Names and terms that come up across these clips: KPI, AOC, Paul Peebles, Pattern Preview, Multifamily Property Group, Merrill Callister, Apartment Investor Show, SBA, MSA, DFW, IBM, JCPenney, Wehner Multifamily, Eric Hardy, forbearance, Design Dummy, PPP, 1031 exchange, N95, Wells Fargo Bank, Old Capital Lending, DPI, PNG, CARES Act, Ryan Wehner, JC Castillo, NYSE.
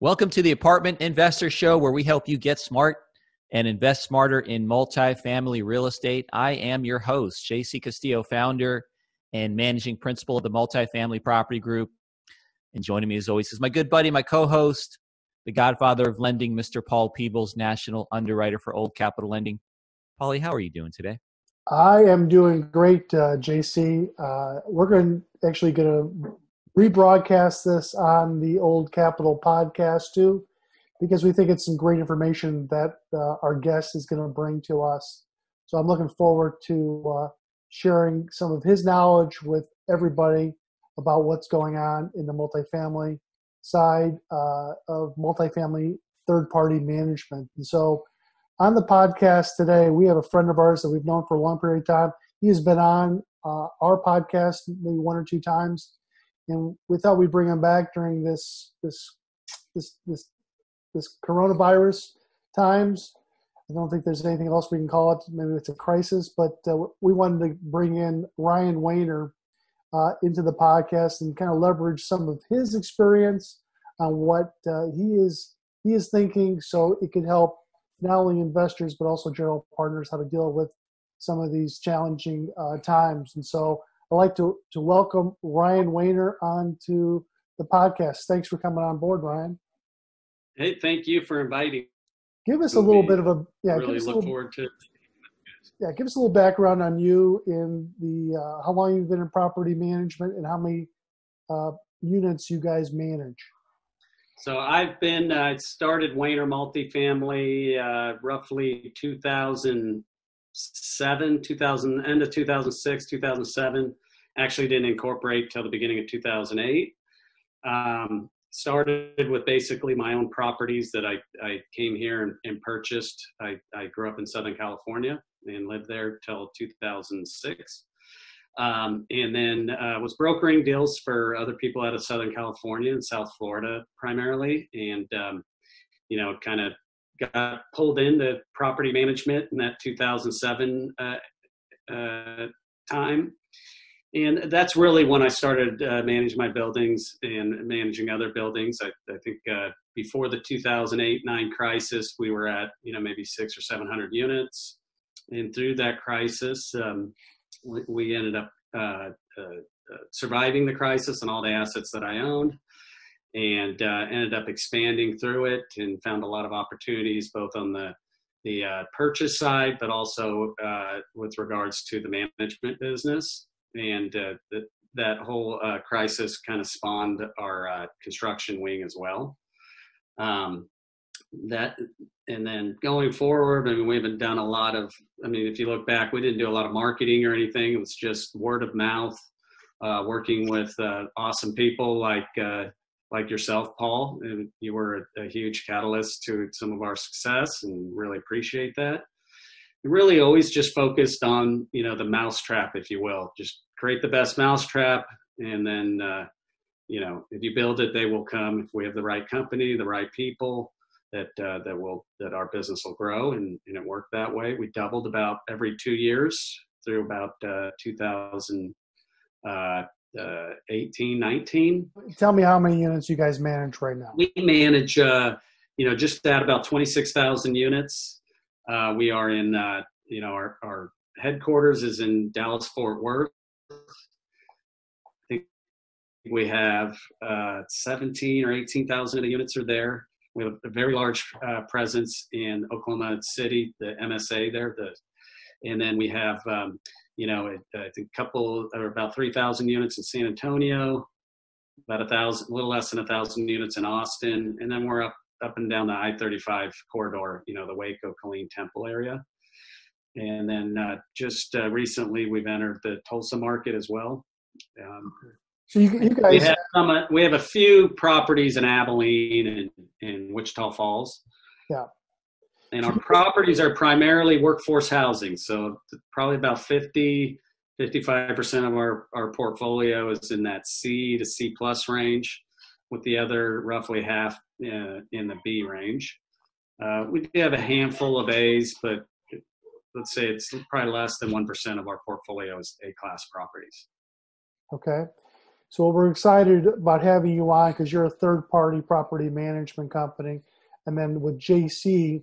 Welcome to the Apartment Investor Show, where we help you get smart and invest smarter in multifamily real estate. I am your host, JC Castillo, founder and managing principal of the Multifamily Property Group. And joining me as always is my good buddy, my co-host, the godfather of lending, Mr. Paul Peebles, national underwriter for Old Capital Lending. Paulie, how are you doing today? I am doing great, JC. We're going to rebroadcast this on the Old Capital podcast too, because we think it's some great information that our guest is going to bring to us. So I'm looking forward to sharing some of his knowledge with everybody about what's going on in the multifamily side of multifamily third-party management. And so on the podcast today, we have a friend of ours that we've known for a long period of time. He has been on our podcast maybe one or two times. And we thought we'd bring him back during this coronavirus times. I don't think there's anything else we can call it. Maybe it's a crisis, but we wanted to bring in Ryan Wehner into the podcast and kind of leverage some of his experience on what he is thinking, so it could help not only investors but also general partners how to deal with some of these challenging times. And so I'd like to welcome Ryan Wehner onto the podcast. Thanks for coming on board, Ryan. Hey, thank you for inviting. Give us a little bit of a Give us a little background on you in the how long you've been in property management and how many units you guys manage. So I've been started Wehner Multifamily roughly 2007, end of 2006, 2007. Actually didn't incorporate till the beginning of 2008. Started with basically my own properties that I came here and purchased. I grew up in Southern California and lived there till 2006. And then was brokering deals for other people out of Southern California and South Florida primarily. And, kind of got pulled into property management in that 2007 time. And that's really when I started managing my buildings and managing other buildings. I think before the 2008-9 crisis, we were at, maybe 600 or 700 units. And through that crisis, we ended up surviving the crisis and all the assets that I owned. And ended up expanding through it and found a lot of opportunities both on the purchase side, but also with regards to the management business. And that whole crisis kind of spawned our construction wing as well. And then going forward, we haven't done a lot of. If you look back, we didn't do a lot of marketing or anything. It was just word of mouth, working with awesome people like yourself, Paul. You were a huge catalyst to some of our success, and really appreciate that. We really always just focused on, the mousetrap, if you will. Just create the best mousetrap, and then, if you build it, they will come. If we have the right company, the right people, that our business will grow, and it worked that way. We doubled about every 2 years through about 2018, 19. Tell me how many units you guys manage right now. We manage, just at about 26,000 units. We are in, our headquarters is in Dallas, Fort Worth. I think we have 17 or 18,000 units are there. We have a very large presence in Oklahoma City, the MSA there. And then we have, I think about 3,000 units in San Antonio, about 1,000, a little less than 1,000 units in Austin, and then we're up and down the I-35 corridor, the Waco, Killeen, Temple area. And then just recently we've entered the Tulsa market as well. So you guys, we have a few properties in Abilene and Wichita Falls. Yeah. And our properties are primarily workforce housing. So probably about 55% of our portfolio is in that C to C plus range, with the other roughly half in the B range. We do have a handful of A's, but let's say it's probably less than 1% of our portfolio is A class properties. Okay. So we're excited about having you on because you're a third-party property management company. And then with JC,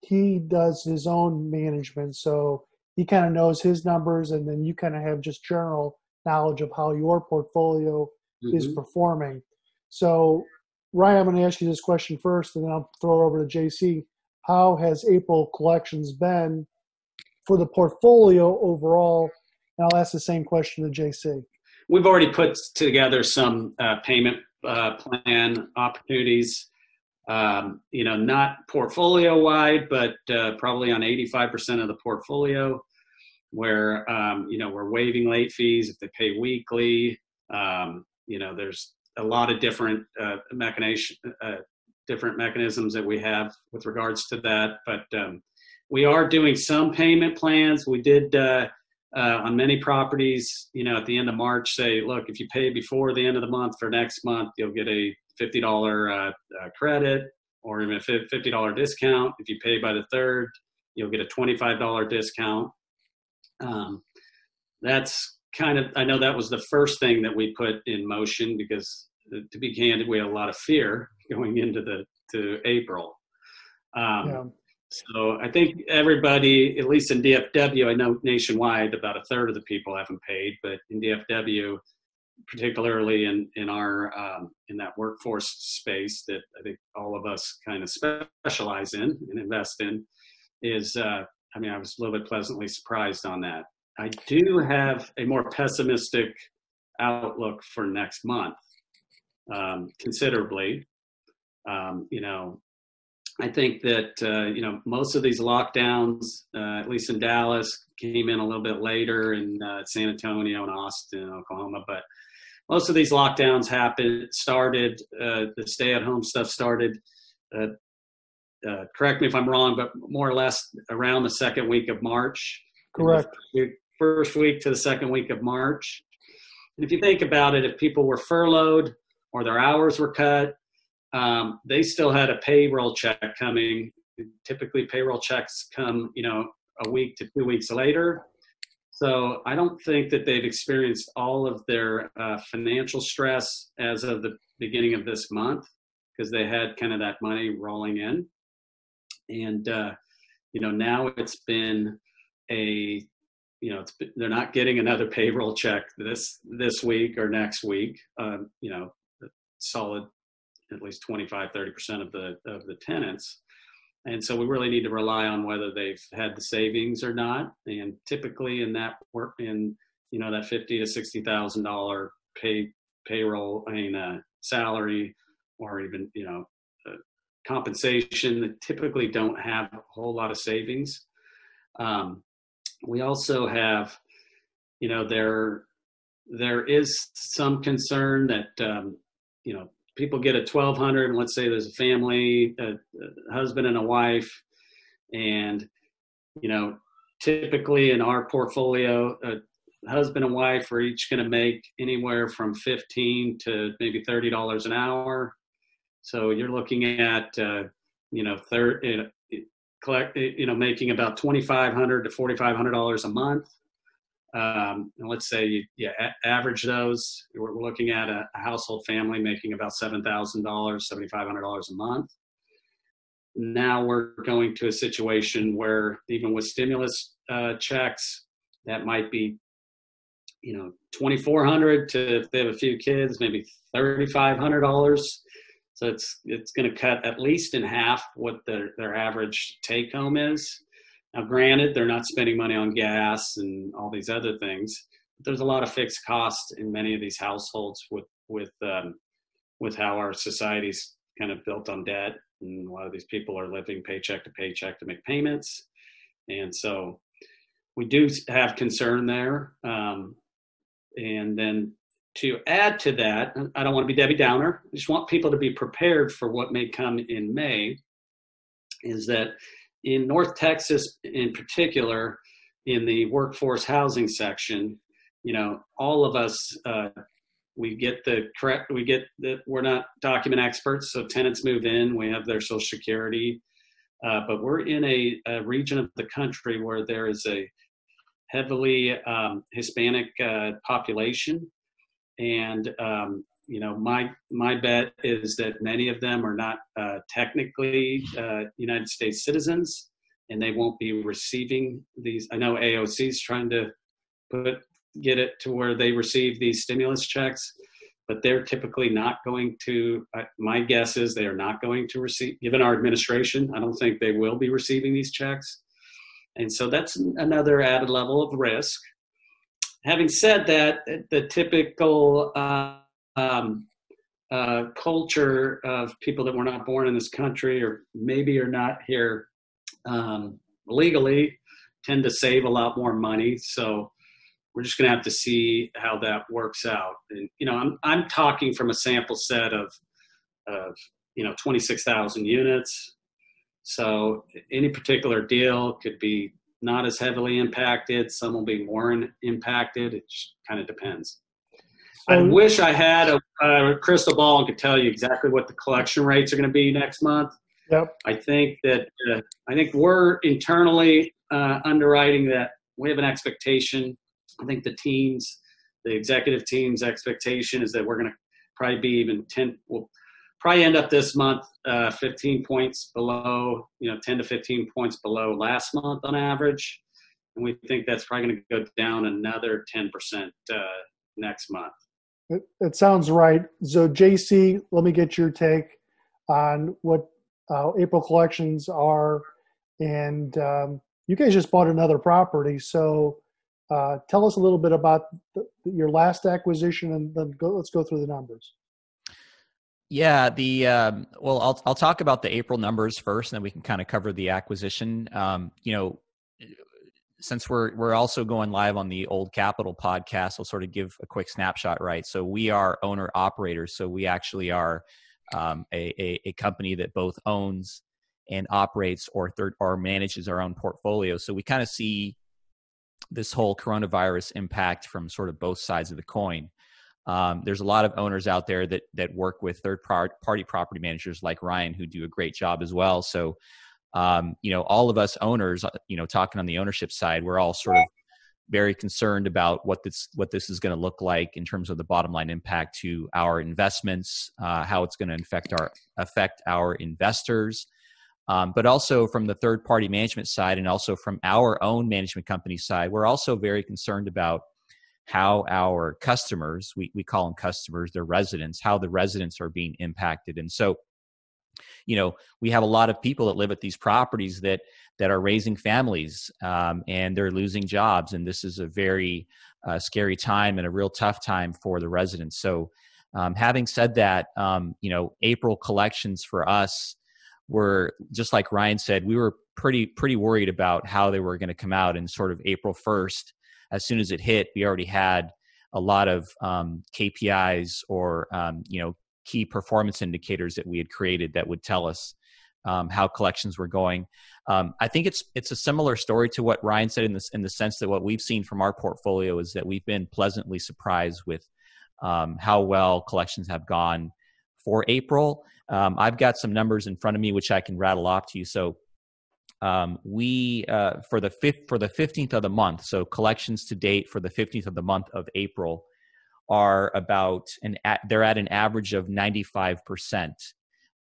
he does his own management. So he kind of knows his numbers, and then you kind of have just general knowledge of how your portfolio is performing. So, Ryan, I'm going to ask you this question first, and then I'll throw it over to JC. How has April collections been for the portfolio overall? And I'll ask the same question to JC. We've already put together some payment plan opportunities, you know, not portfolio-wide, but probably on 85% of the portfolio where, you know, we're waiving late fees if they pay weekly. You know, there's a lot of different mechanisms that we have with regards to that. But we are doing some payment plans. We did on many properties, you know, at the end of March, say, look, if you pay before the end of the month for next month, you'll get a $50 credit or even a $50 discount. If you pay by the 3rd, you'll get a $25 discount. That's kind of, I know that was the first thing that we put in motion because, to be candid, we had a lot of fear going into to April. So I think everybody, at least in DFW, I know nationwide about a third of the people haven't paid, but in DFW, particularly in our in that workforce space that I think all of us kind of specialize in and invest in, is I mean, I was a little bit pleasantly surprised on that. I do have a more pessimistic outlook for next month, considerably. You know, I think that, you know, most of these lockdowns, at least in Dallas, came in a little bit later, in San Antonio and Austin, Oklahoma. But most of these lockdowns happened, started, the stay-at-home stuff started, correct me if I'm wrong, but more or less around the second week of March. Correct. First week to the second week of March. And if you think about it, if people were furloughed or their hours were cut, they still had a payroll check coming. Typically, payroll checks come, you know, a week to 2 weeks later. So I don't think that they've experienced all of their financial stress as of the beginning of this month, because they had kind of that money rolling in. And, you know, now it's been a, you know, they're not getting another payroll check this week or next week. You know, solid at least 25, 30% of the tenants. And so we really need to rely on whether they've had the savings or not. And typically in that work, in, you know, that $50,000 to $60,000 payroll, I mean, salary, or even, you know, compensation, that typically don't have a whole lot of savings. We also have, you know, there is some concern that, you know, people get a $1,200, and let's say there's a family, a husband and a wife. And, you know, typically in our portfolio, a husband and wife are each going to make anywhere from $15 to maybe $30 an hour. So you're looking at, you know, making about $2,500 to $4,500 a month. And let's say you average those, we're looking at a household family making about $7,000, $7,500 a month. Now we're going to a situation where even with stimulus checks, that might be, you know, $2,400 to, if they have a few kids, maybe $3,500. So it's going to cut at least in half what their average take home is. Now, granted, they're not spending money on gas and all these other things, but there's a lot of fixed costs in many of these households with how our society's kind of built on debt, and a lot of these people are living paycheck to paycheck to make payments, and so we do have concern there. And then to add to that, I don't want to be Debbie Downer. I just want people to be prepared for what may come in May. Is that in North Texas, in particular, in the workforce housing section, you know, all of us, we're not document experts, so tenants move in, we have their Social Security, but we're in a region of the country where there is a heavily Hispanic population, And my bet is that many of them are not technically United States citizens, and they won't be receiving these. I know AOC is trying to get it to where they receive these stimulus checks, but they're typically not going to, my guess is they are not going to receive, given our administration, I don't think they will be receiving these checks. And so that's another added level of risk. Having said that, the typical culture of people that were not born in this country or maybe are not here legally tend to save a lot more money. So we're just going to have to see how that works out. And, I'm talking from a sample set of 26,000 units. So any particular deal could be not as heavily impacted. Some will be more impacted. It just kind of depends. I wish I had a crystal ball and could tell you exactly what the collection rates are going to be next month. Yep. I think that we're internally underwriting that we have an expectation. I think the executive team's expectation is that we're going to probably be even 10. We'll probably end up this month 15 points below, 10 to 15 points below last month on average, and we think that's probably going to go down another 10% next month. That sounds right. So, JC, let me get your take on what April collections are. And you guys just bought another property. So tell us a little bit about your last acquisition, and then let's go through the numbers. Yeah. I'll talk about the April numbers first, and then we can kind of cover the acquisition. Since we're also going live on the Old Capital podcast, I'll sort of give a quick snapshot, right? So we are owner operators. So we actually are a company that both owns and operates or manages our own portfolio. So we kind of see this whole coronavirus impact from sort of both sides of the coin. There's a lot of owners out there that work with third-party property managers like Ryan, who do a great job as well. So all of us owners, talking on the ownership side, we're all sort of very concerned about what this is going to look like in terms of the bottom line impact to our investments, how it's going to affect our investors, but also from the third party management side, and also from our own management company side, we're also very concerned about how our customers, we call them customers, they're residents, how the residents are being impacted. And so we have a lot of people that live at these properties that are raising families, and they're losing jobs. And this is a very scary time and a real tough time for the residents. So having said that, April collections for us were, just like Ryan said, we were pretty worried about how they were going to come out. And sort of April 1st, as soon as it hit, we already had a lot of KPIs or, key performance indicators that we had created that would tell us how collections were going. I think it's a similar story to what Ryan said in the sense that what we've seen from our portfolio is that we've been pleasantly surprised with how well collections have gone for April. I've got some numbers in front of me which I can rattle off to you. So we for the 15th of the month, so collections to date for the 15th of the month of April are they're at an average of 95%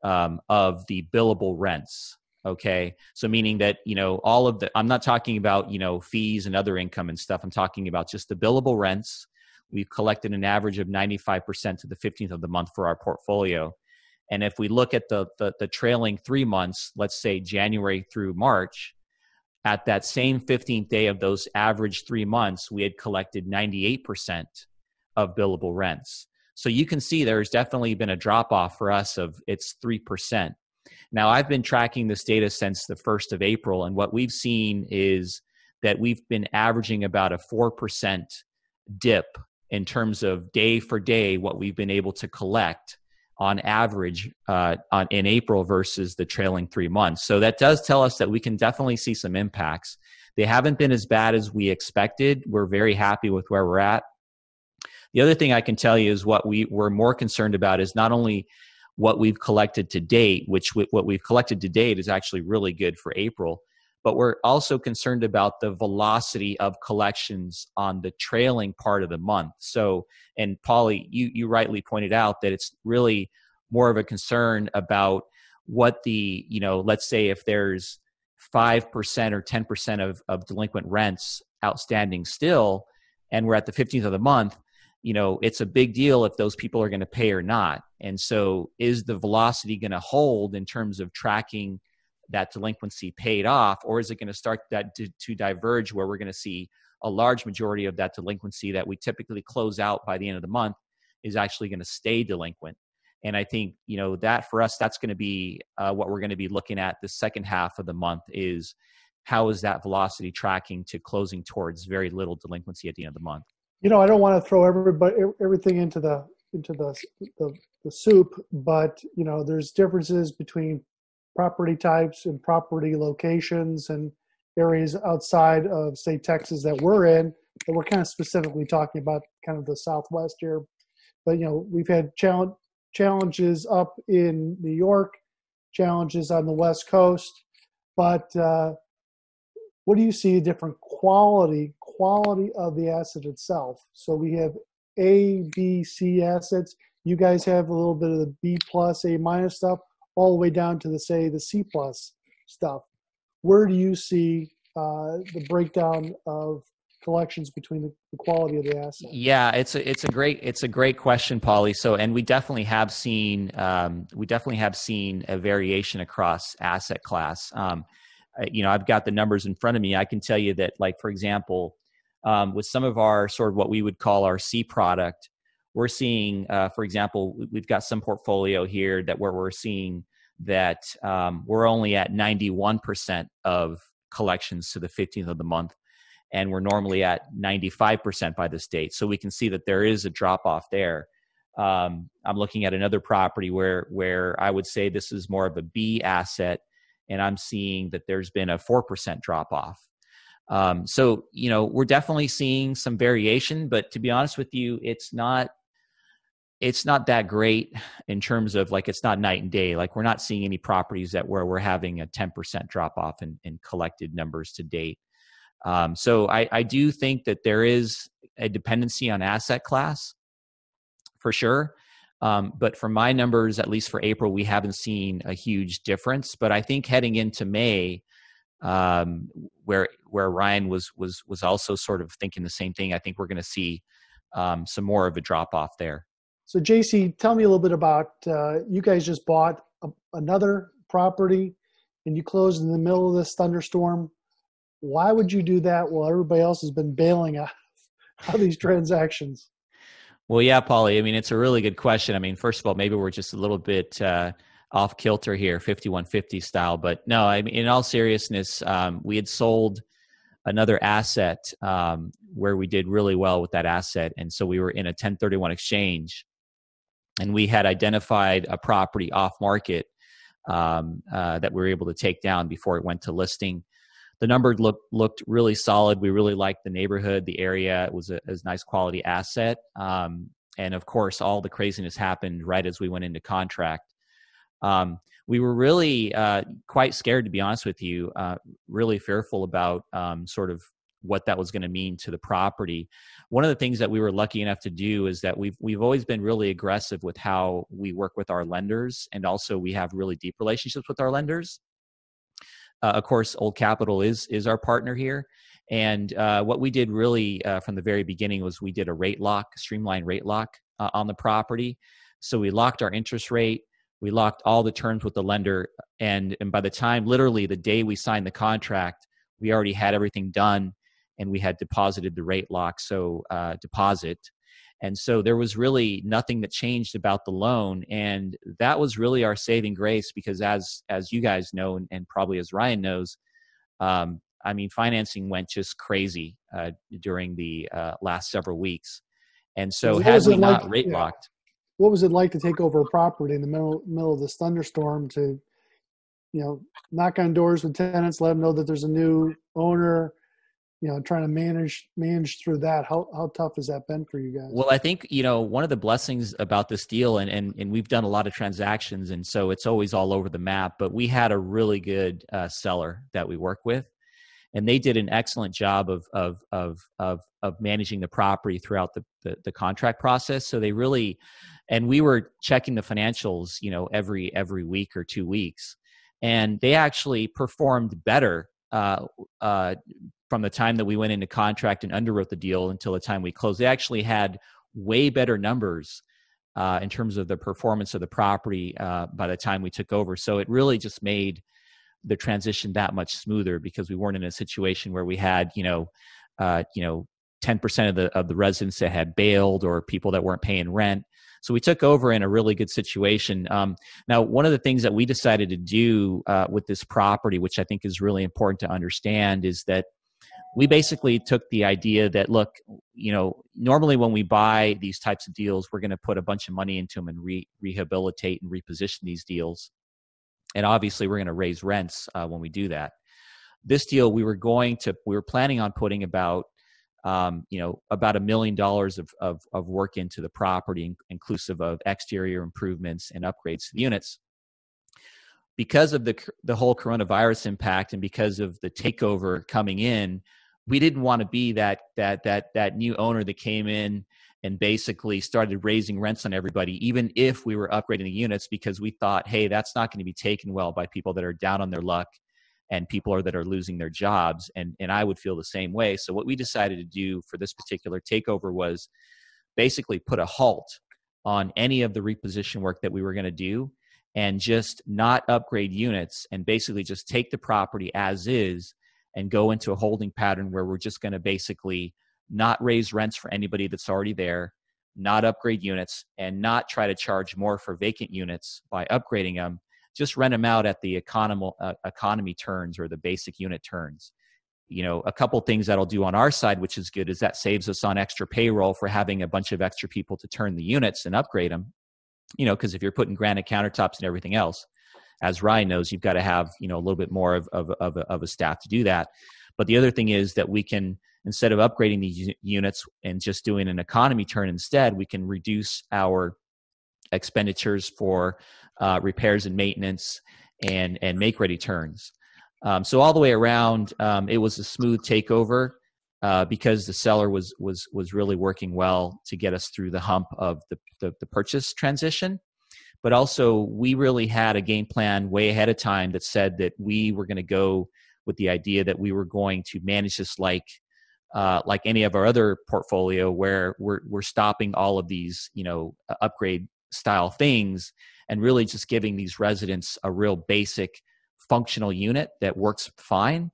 of the billable rents. Okay. So meaning that, all of the, I'm not talking about, fees and other income and stuff. I'm talking about just the billable rents. We've collected an average of 95% to the 15th of the month for our portfolio. And if we look at the trailing 3 months, let's say January through March, at that same 15th day of those average 3 months, we had collected 98% of billable rents. So you can see there's definitely been a drop-off for us of it's 3%. Now, I've been tracking this data since the 1st of April, and what we've seen is that we've been averaging about a 4% dip in terms of day for day what we've been able to collect on average in April versus the trailing 3 months. So that does tell us that we can definitely see some impacts. They haven't been as bad as we expected. We're very happy with where we're at. The other thing I can tell you is what we're more concerned about is not only what we've collected to date, which what we've collected to date is actually really good for April, but we're also concerned about the velocity of collections on the trailing part of the month. So, and Paulie, you rightly pointed out that it's really more of a concern about what the, you know, let's say if there's 5% or 10% of delinquent rents outstanding still, and we're at the 15th of the month, you know, it's a big deal if those people are going to pay or not. And so is the velocity going to hold in terms of tracking that delinquency paid off, or is it going to start that to diverge where we're going to see a large majority of that delinquency that we typically close out by the end of the month is actually going to stay delinquent? And I think, you know, that for us, that's going to be what we're going to be looking at the second half of the month is how is that velocity tracking to closing towards very little delinquency at the end of the month? You know, I don't want to throw everything into the soup, but, you know, there's differences between property types and property locations and areas outside of, say, Texas that we're in, that we're kind of specifically talking about kind of the Southwest here. But, you know, we've had challenges up in New York, challenges on the West Coast, but what do you see different quality of the asset itself? So we have A, B, C assets. You guys have a little bit of the B plus, A minus stuff, all the way down to the, say, the C plus stuff. Where do you see the breakdown of collections between the quality of the asset? Yeah, it's a great question, Paulie. So, and we definitely have seen a variation across asset class. You know, I've got the numbers in front of me. I can tell you that, like, for example, with some of our sort of what we would call our C product, we're seeing, for example, we've got some portfolio here that where we're seeing that we're only at 91% of collections to the 15th of the month, and we're normally at 95% by this date. So we can see that there is a drop off there. I'm looking at another property where I would say this is more of a B asset, and I'm seeing that there's been a 4% drop off. So, you know, we're definitely seeing some variation, but to be honest with you, it's not that great in terms of, like, it's not night and day. Like, we're not seeing any properties that where we're having a 10% drop off in collected numbers to date. So I do think that there is a dependency on asset class for sure. But for my numbers, at least for April, we haven't seen a huge difference. But I think heading into May, where Ryan was also sort of thinking the same thing, I think we're going to see some more of a drop off there. So JC, tell me a little bit about you guys just bought another property and you closed in the middle of this thunderstorm. Why would you do that while everybody else has been bailing out of these transactions? Well, yeah, Paulie, I mean, it's a really good question. I mean, first of all, maybe we're just a little bit off kilter here, 5150 style. But no, I mean, in all seriousness, we had sold another asset where we did really well with that asset. And so we were in a 1031 exchange, and we had identified a property off market that we were able to take down before it went to listing. The number looked really solid. We really liked the neighborhood, the area. It was a nice quality asset. And of course, all the craziness happened right as we went into contract. We were really quite scared, to be honest with you, really fearful about sort of what that was going to mean to the property. One of the things that we were lucky enough to do is that we've always been really aggressive with how we work with our lenders. And also we have really deep relationships with our lenders. Of course, Old Capital is our partner here. And what we did really from the very beginning was we did a rate lock, streamlined rate lock on the property. So we locked our interest rate. We locked all the terms with the lender. And by the time, literally the day we signed the contract, we already had everything done, and we had deposited the rate lock, so deposit. And so there was really nothing that changed about the loan. And that was really our saving grace, because as you guys know, and probably as Ryan knows, I mean, financing went just crazy during the last several weeks. And so had we not rate locked. What was it like to take over a property in the middle of this thunderstorm, to, you know, knock on doors with tenants, let them know that there's a new owner, you know, trying to manage through that. How tough has that been for you guys? Well, I think, you know, one of the blessings about this deal, and we've done a lot of transactions, and so it's always all over the map, but we had a really good seller that we work with, and they did an excellent job of managing the property throughout the contract process. So they really, and we were checking the financials, you know, every week or 2 weeks, and they actually performed better from the time that we went into contract and underwrote the deal until the time we closed. They actually had way better numbers in terms of the performance of the property by the time we took over. So it really just made the transition that much smoother, because we weren't in a situation where we had, you know, 10% of the residents that had bailed or people that weren't paying rent. So we took over in a really good situation. Now, one of the things that we decided to do with this property, which I think is really important to understand, is that we basically took the idea that, look, you know, normally when we buy these types of deals, we're going to put a bunch of money into them and rehabilitate and reposition these deals. And obviously, we're going to raise rents when we do that. This deal, we were planning on putting about, you know, about $1 million of work into the property, inclusive of exterior improvements and upgrades to the units. Because of the whole coronavirus impact, and because of the takeover coming in, we didn't want to be that new owner that came in and basically started raising rents on everybody, even if we were upgrading the units, because we thought, hey, that's not going to be taken well by people that are down on their luck and that are losing their jobs. And I would feel the same way. So what we decided to do for this particular takeover was basically put a halt on any of the reposition work that we were going to do, and just not upgrade units, and basically just take the property as is and go into a holding pattern where we're just going to basically not raise rents for anybody that's already there, not upgrade units, and not try to charge more for vacant units by upgrading them, just rent them out at the economy turns or the basic unit turns. You know, a couple things that'll do on our side, which is good, is that saves us on extra payroll for having a bunch of extra people to turn the units and upgrade them. You know, because if you're putting granite countertops and everything else, as Ryan knows, you've got to have, you know, a little bit more of a staff to do that. But the other thing is that we can, instead of upgrading these units and just doing an economy turn instead, we can reduce our expenditures for repairs and maintenance and make ready turns. So all the way around, it was a smooth takeover. Because the seller was really working well to get us through the hump of the purchase transition. But also, we really had a game plan way ahead of time that said that we were going to go with the idea that we were going to manage this like any of our other portfolio, where we're stopping all of these, you know, upgrade style things, and really just giving these residents a real basic functional unit that works fine.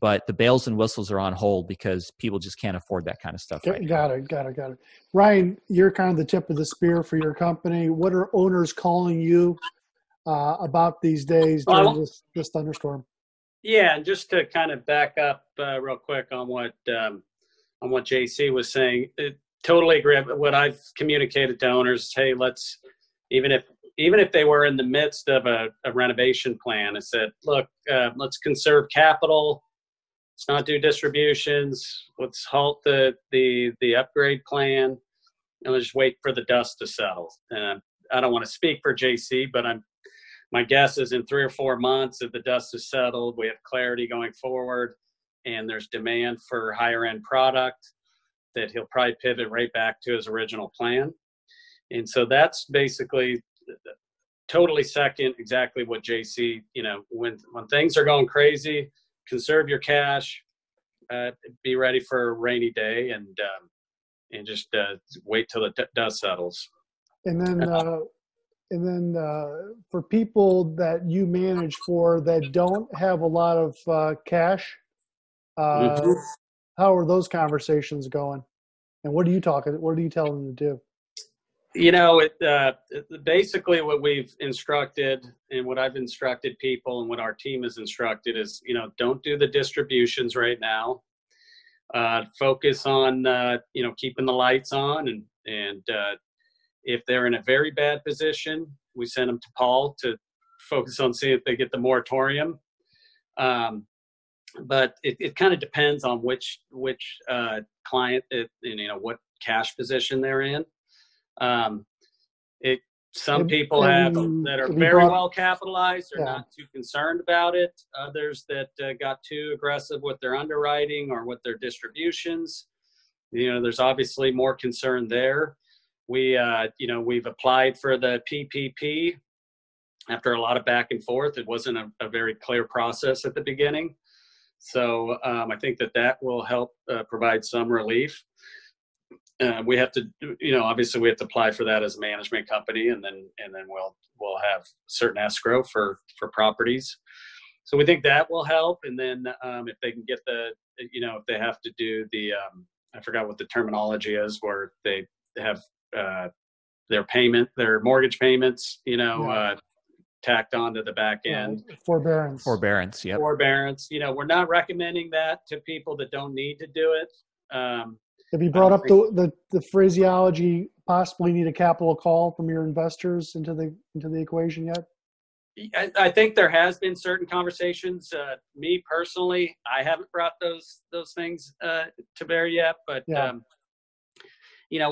But the bells and whistles are on hold because people just can't afford that kind of stuff. Got it. Ryan, you're kind of the tip of the spear for your company. What are owners calling you about these days during this thunderstorm? Yeah, just to kind of back up real quick on what JC was saying, totally agree. What I've communicated to owners is, hey, let's, even if they were in the midst of a renovation plan, I said, look, let's conserve capital. Let's not do distributions. Let's halt the upgrade plan, and let's just wait for the dust to settle. And I don't want to speak for JC, but my guess is in 3 or 4 months, if the dust is settled, we have clarity going forward, and there's demand for higher end product, that he'll probably pivot right back to his original plan. And so that's basically totally second exactly what JC. You know, when things are going crazy, conserve your cash, be ready for a rainy day, and just wait till the dust settles. And then for people that you manage for that don't have a lot of cash, how are those conversations going? And what do you tell them to do? You know, basically what we've instructed, and what I've instructed people, and what our team has instructed, is, you know, don't do the distributions right now. Focus on, you know, keeping the lights on. And if they're in a very bad position, we send them to Paul to focus on seeing if they get the moratorium. But it kind of depends on which client and what cash position they're in. Some people have that are very well capitalized. They're not too concerned about it. Others that got too aggressive with their underwriting or with their distributions. There's obviously more concern there. We've applied for the PPP after a lot of back and forth. It wasn't a very clear process at the beginning. So I think that will help provide some relief. We have to, obviously we have to apply for that as a management company, and then we'll have certain escrow for properties. So we think that will help. And then if they can get if they have to do the, I forgot what the terminology is, where they have their mortgage payments, tacked onto the back end. Forbearance. Yep. Forbearance. We're not recommending that to people that don't need to do it. Have you brought up the phraseology, possibly need a capital call from your investors into the equation yet? I think there has been certain conversations. Me personally, I haven't brought those things to bear yet, but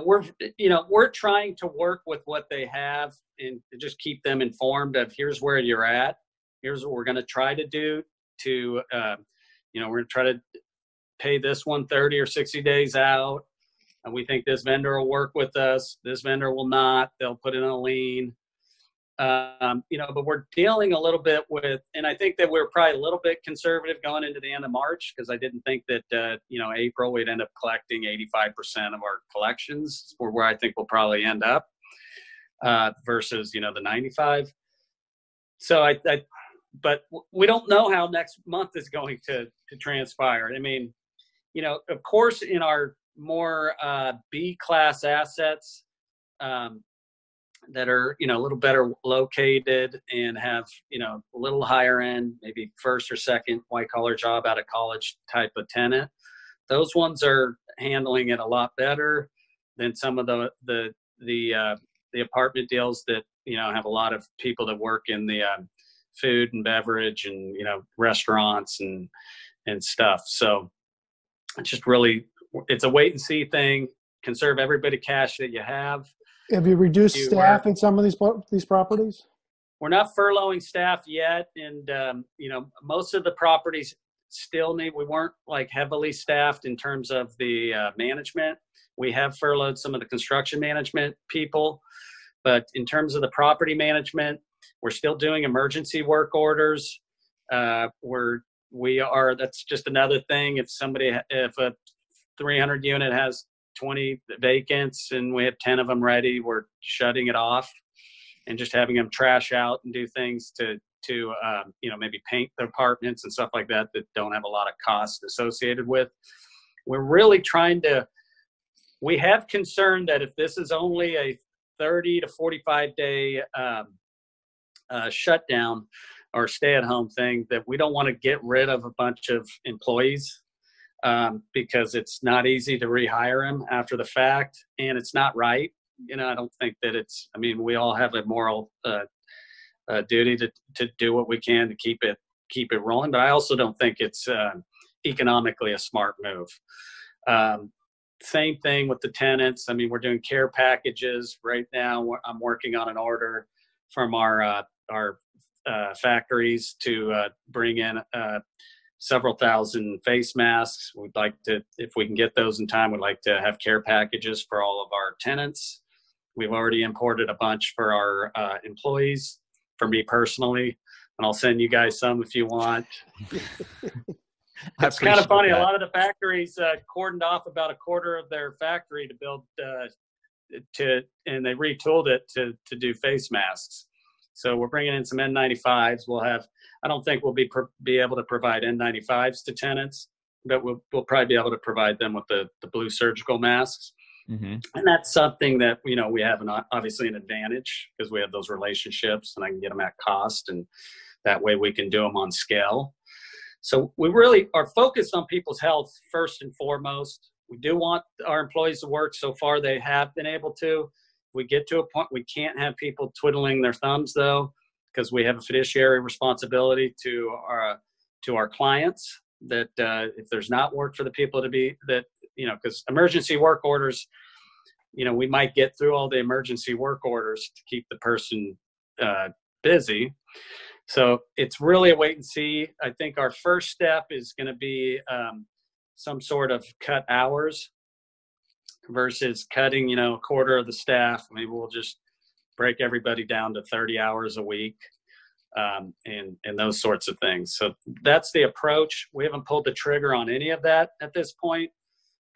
we're trying to work with what they have and just keep them informed of here's where you're at, here's what we're going to try to do to we're going to try to pay this 130 or 60 days out, and we think this vendor will work with us, this vendor will not, they'll put in a lien, but we're dealing a little bit with, and I think that we're probably a little bit conservative going into the end of March, because I didn't think that, April we'd end up collecting 85% of our collections, or where I think we'll probably end up, versus, the 95. So but we don't know how next month is going to transpire. I mean, of course, in our more B-class assets that are, a little better located and have, a little higher end, maybe first or second white-collar job out of college type of tenant, those ones are handling it a lot better than some of the apartment deals that, have a lot of people that work in the food and beverage and, restaurants and stuff. So it's just really, it's a wait and see thing. Conserve everybody cash that you have. Have you reduced staff in some of these properties? We're not furloughing staff yet. And, most of the properties still we weren't like heavily staffed in terms of the management. We have furloughed some of the construction management people, but in terms of the property management, we're still doing emergency work orders. That's just another thing. If a 300 unit has 20 vacants and we have 10 of them ready, we're shutting it off and just having them trash out and do things to maybe paint the apartments and stuff like that don't have a lot of cost associated with. We're really we have concern that if this is only a 30 to 45 day, shutdown or stay-at-home thing, that we don't want to get rid of a bunch of employees because it's not easy to rehire them after the fact, and it's not right. I don't think that it's. I mean, we all have a moral duty to do what we can to keep it rolling, but I also don't think it's economically a smart move. Same thing with the tenants. I mean, we're doing care packages right now. I'm working on an order from our factories to bring in several thousand face masks. We'd like to, if we can get those in time, we'd like to have care packages for all of our tenants. We've already imported a bunch for our employees, for me personally, and I'll send you guys some if you want. It's kind of funny. That. A lot of the factories cordoned off about a quarter of their factory to build and they retooled it to do face masks. So we're bringing in some N95s. I don't think we'll be able to provide N95s to tenants, but we'll probably be able to provide them with the blue surgical masks. Mm-hmm. And that's something that, we have obviously an advantage because we have those relationships and I can get them at cost, and that way we can do them on scale. So we really are focused on people's health first and foremost. We do want our employees to work. So far, they have been able to. We get to a point we can't have people twiddling their thumbs, though, because we have a fiduciary responsibility to our clients that if there's not work for the people to be that, you know, because emergency work orders, you know, we might get through all the emergency work orders to keep the person busy. So it's really a wait and see. I think our first step is going to be some sort of cut hours versus cutting, you know, a quarter of the staff. Maybe we'll just break everybody down to 30 hours a week and those sorts of things. So that's the approach. We haven't pulled the trigger on any of that at this point.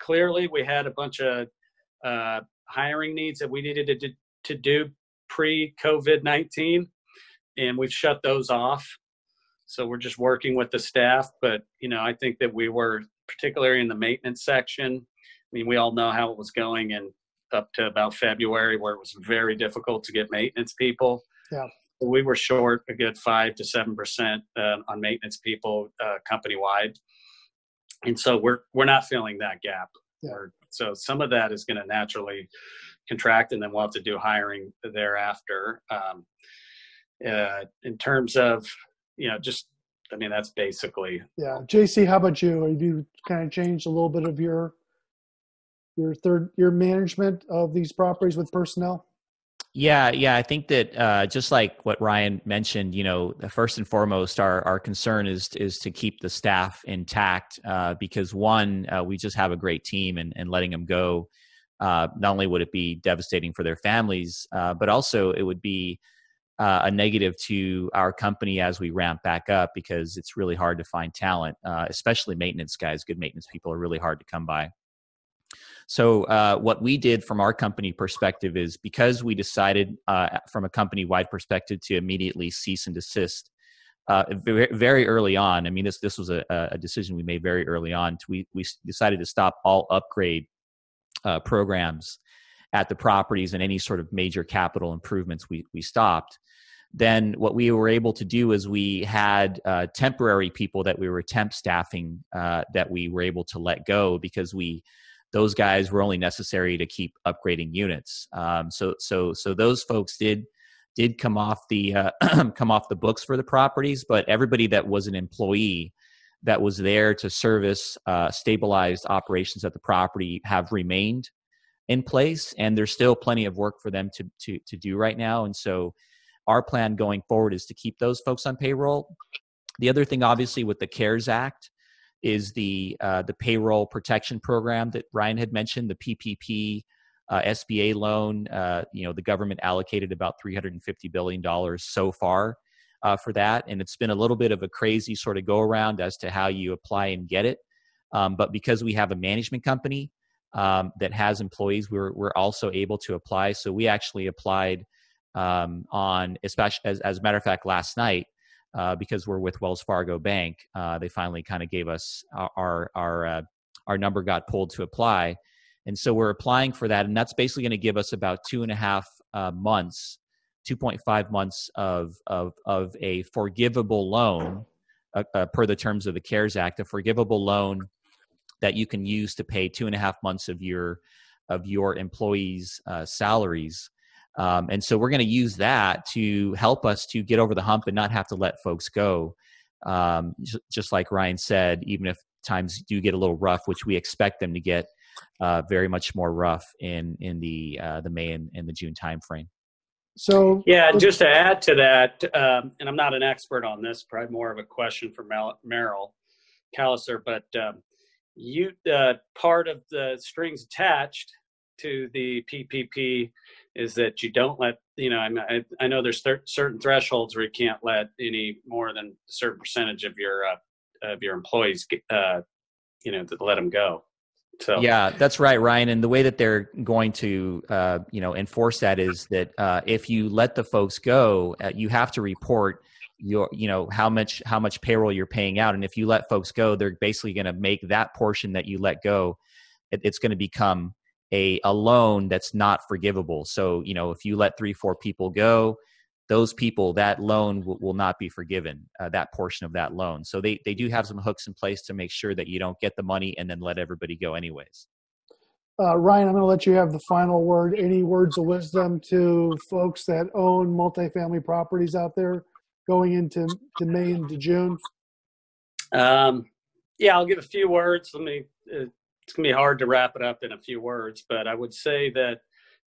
Clearly, we had a bunch of hiring needs that we needed to do pre-COVID-19, and we've shut those off. So we're just working with the staff. But, you know, I think that we were, particularly in the maintenance section, I mean, we all know how it was going and up to about February, where it was very difficult to get maintenance people. Yeah. We were short a good 5 to 7% on maintenance people company-wide. And so we're not filling that gap. Yeah. So some of that is going to naturally contract, and then we'll have to do hiring thereafter. In terms of, you know, just, I mean, that's basically. Yeah. JC, how about you? Have you kind of changed a little bit of your management of these properties with personnel? Yeah. I think that just like what Ryan mentioned, you know, first and foremost, our concern is to keep the staff intact because one, we just have a great team, and letting them go, not only would it be devastating for their families, but also it would be a negative to our company as we ramp back up, because it's really hard to find talent, especially maintenance guys. Good maintenance people are really hard to come by. So what we did from our company perspective is, because we decided from a company-wide perspective to immediately cease and desist very early on. I mean, this was a decision we made very early on. We decided to stop all upgrade programs at the properties, and any sort of major capital improvements we stopped. Then what we were able to do is we had temporary people that we were temp staffing that we were able to let go, because those guys were only necessary to keep upgrading units. So those folks did come off the come off the books for the properties, but everybody that was an employee that was there to service stabilized operations at the property have remained in place, and there's still plenty of work for them to do right now. And so our plan going forward is to keep those folks on payroll. The other thing, obviously, with the CARES Act is the payroll protection program that Ryan had mentioned, the PPP SBA loan. You know, the government allocated about $350 billion so far for that. And it's been a little bit of a crazy sort of go around as to how you apply and get it. But because we have a management company that has employees, we're also able to apply. So we actually applied especially as a matter of fact, last night, because we're with Wells Fargo Bank, they finally kind of gave us our number got pulled to apply, and so we're applying for that, and that's basically going to give us about 2.5 months of a forgivable loan per the terms of the CARES Act, a forgivable loan that you can use to pay 2.5 months of your employees' salaries. And so we're going to use that to help us to get over the hump and not have to let folks go. Just like Ryan said, even if times do get a little rough, which we expect them to get very much more rough in the May and the June timeframe. So yeah, just to add to that, and I'm not an expert on this, probably more of a question for Merrill Callister, but you part of the strings attached to the PPP is that you don't let, you know, I know there's certain thresholds where you can't let any more than a certain percentage of your employees, you know, to let them go. So yeah, that's right, Ryan. And the way that they're going to, you know, enforce that is that if you let the folks go, you have to report your, you know, how much payroll you're paying out. And if you let folks go, they're basically going to make that portion that you let go, it's going to become a loan that's not forgivable. So, you know, if you let 3-4 people go, those people, that loan will not be forgiven, that portion of that loan. So they do have some hooks in place to make sure that you don't get the money and then let everybody go anyways. Ryan, I'm going to let you have the final word. Any words of wisdom to folks that own multifamily properties out there going into May and to June? Yeah, I'll give a few words. It's going to be hard to wrap it up in a few words, but I would say that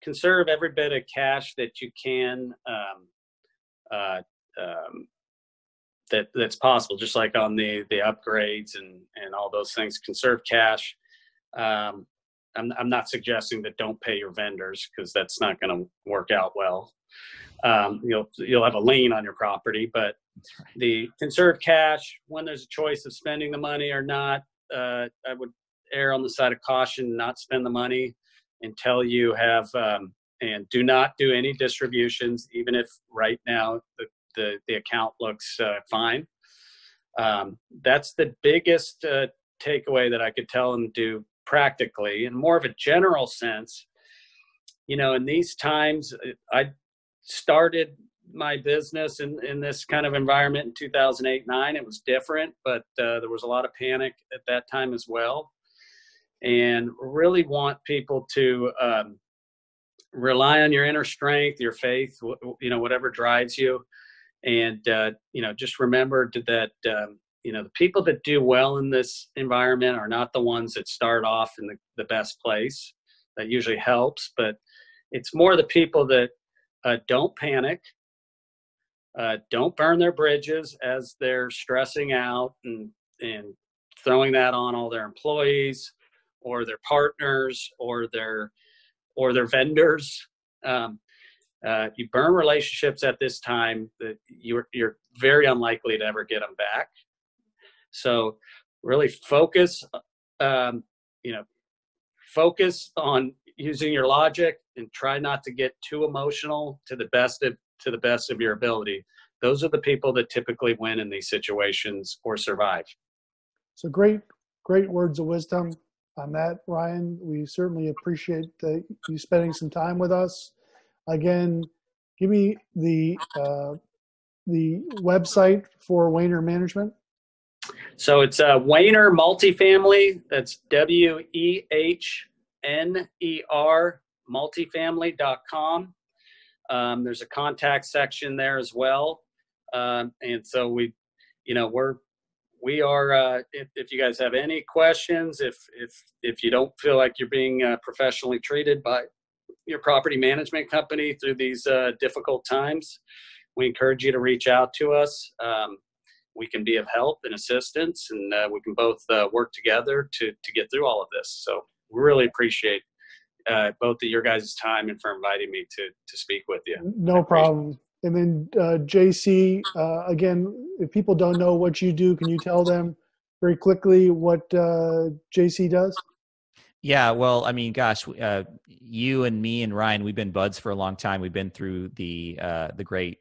conserve every bit of cash that you can, that's possible, just like on the upgrades and all those things. Conserve cash. I'm not suggesting that don't pay your vendors, because that's not going to work out well. You'll have a lien on your property, but the conserve cash when there's a choice of spending the money or not. I would err on the side of caution, not spend the money until you have, and do not do any distributions, even if right now the account looks fine. That's the biggest takeaway that I could tell them do practically, in more of a general sense. You know, in these times, I started my business in this kind of environment in 2008-9. It was different, but there was a lot of panic at that time as well. And really want people to rely on your inner strength, your faith, whatever drives you. And, just remember that, the people that do well in this environment are not the ones that start off in the best place. That usually helps, but it's more the people that don't panic, don't burn their bridges as they're stressing out and throwing that on all their employees, or their partners, or their vendors. You burn relationships at this time that you're very unlikely to ever get them back. So really focus on using your logic and try not to get too emotional to the best of your ability. Those are the people that typically win in these situations or survive. So great words of wisdom on that, Ryan. We certainly appreciate you spending some time with us. Again, give me the website for Wehner Management. So it's Wehner Multifamily. That's WEHNER multifamily.com. There's a contact section there as well, and so we are. If you guys have any questions, if you don't feel like you're being professionally treated by your property management company through these difficult times, we encourage you to reach out to us. We can be of help and assistance, and we can both work together to get through all of this. So we really appreciate both of your guys' time and for inviting me to speak with you. No problem. And then JC, again, if people don't know what you do, can you tell them very quickly what JC does? Yeah, well, I mean, gosh, you and me and Ryan, we've been buds for a long time. We've been through the great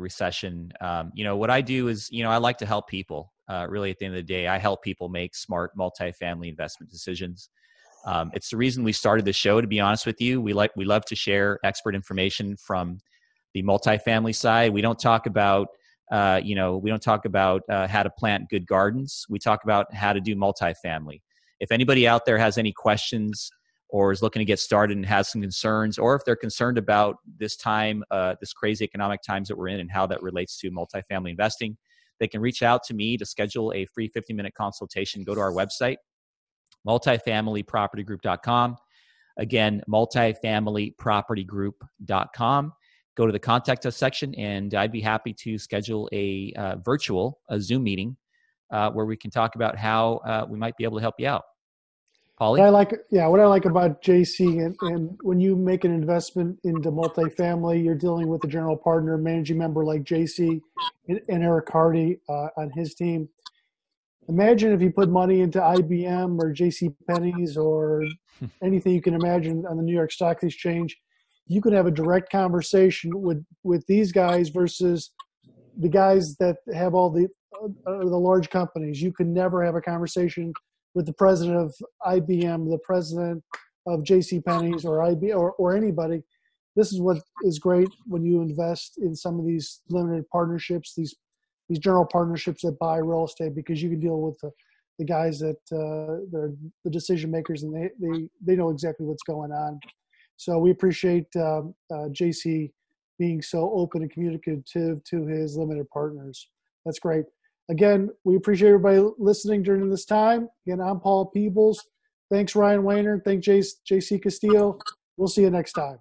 recession. What I do is, I like to help people. Really, at the end of the day, I help people make smart multifamily investment decisions. It's the reason we started the show. To be honest with you, we love to share expert information from the multifamily side. We don't talk about how to plant good gardens. We talk about how to do multifamily. If anybody out there has any questions or is looking to get started and has some concerns, or if they're concerned about this time, this crazy economic times that we're in and how that relates to multifamily investing, they can reach out to me to schedule a free 50-minute consultation. Go to our website, multifamilypropertygroup.com. Again, multifamilypropertygroup.com. Go to the contact us section, and I'd be happy to schedule a Zoom meeting where we can talk about how we might be able to help you out. Paulie? What I like about JC, and when you make an investment into multifamily, you're dealing with a general partner, managing member like JC and Eric Hardy on his team. Imagine if you put money into IBM or JCPenney's or anything you can imagine on the New York Stock Exchange. You could have a direct conversation with these guys versus the guys that have all the large companies. You could never have a conversation with the president of IBM, the president of JCPenney's or IBM or anybody. This is what is great when you invest in some of these limited partnerships, these general partnerships that buy real estate, because you can deal with the guys that they're the decision makers, and they know exactly what's going on. So we appreciate JC being so open and communicative to his limited partners. That's great. Again, we appreciate everybody listening during this time. Again, I'm Paul Peebles. Thanks, Ryan Wehner. Thanks, JC Castillo. We'll see you next time.